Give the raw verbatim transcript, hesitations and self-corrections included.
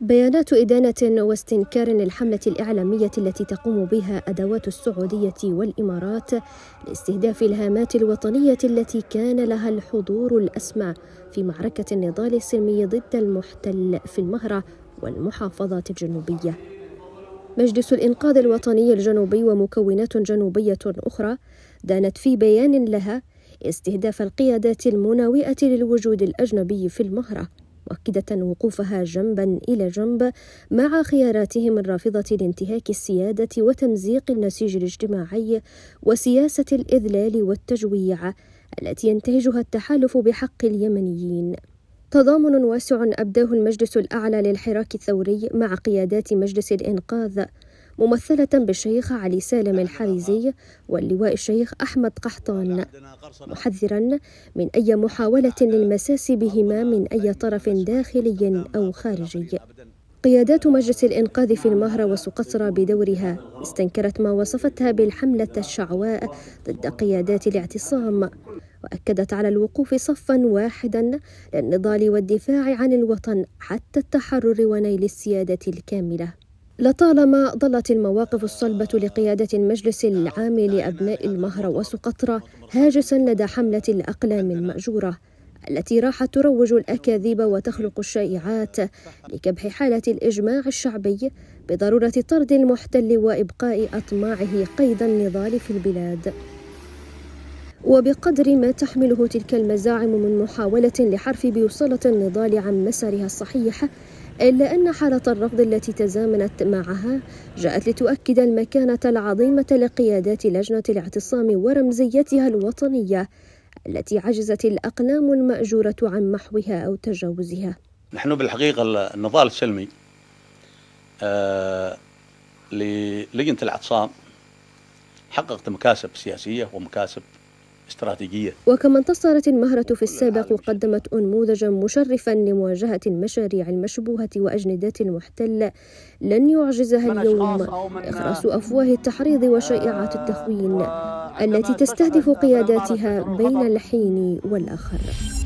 بيانات إدانة واستنكار للحملة الإعلامية التي تقوم بها أدوات السعودية والإمارات لاستهداف الهامات الوطنية التي كان لها الحضور الأسمى في معركة النضال السلمي ضد المحتل في المهرة والمحافظات الجنوبية. مجلس الإنقاذ الوطني الجنوبي ومكونات جنوبية أخرى دانت في بيان لها استهداف القيادات المناوئة للوجود الأجنبي في المهرة، مؤكدة وقوفها جنبا إلى جنب مع خياراتهم الرافضة لانتهاك السيادة وتمزيق النسيج الاجتماعي وسياسة الإذلال والتجويع التي ينتهجها التحالف بحق اليمنيين. تضامن واسع أبداه المجلس الأعلى للحراك الثوري مع قيادات مجلس الإنقاذ، ممثلة بالشيخ علي سالم الحريزي واللواء الشيخ أحمد قحطان، محذرا من أي محاولة للمساس بهما من أي طرف داخلي أو خارجي. قيادات مجلس الإنقاذ في المهرة وسقطرى بدورها استنكرت ما وصفتها بالحملة الشعواء ضد قيادات الاعتصام، وأكدت على الوقوف صفاً واحداً للنضال والدفاع عن الوطن حتى التحرر ونيل السيادة الكاملة. لطالما ظلت المواقف الصلبة لقيادة المجلس العام لأبناء المهرة وسقطرى هاجساً لدى حملة الأقلام المأجورة التي راحت تروج الأكاذيب وتخلق الشائعات لكبح حالة الإجماع الشعبي بضرورة طرد المحتل وإبقاء أطماعه قيد النضال في البلاد. وبقدر ما تحمله تلك المزاعم من محاولة لحرف بوصلة النضال عن مسارها الصحيح، إلا أن حالة الرفض التي تزامنت معها جاءت لتؤكد المكانة العظيمة لقيادات لجنة الاعتصام ورمزيتها الوطنية التي عجزت الأقلام المأجورة عن محوها أو تجاوزها. نحن بالحقيقة النضال السلمي آه للجنة الاعتصام حققت مكاسب سياسية ومكاسب استراتيجية. وكما انتصرت المهرة في السابق وقدمت نموذجا مشرفا لمواجهة المشاريع المشبوهة وأجندات المحتل، لن يعجزها اليوم إخراس أفواه التحريض وشائعات التخوين التي تستهدف قياداتها بين الحين والآخر.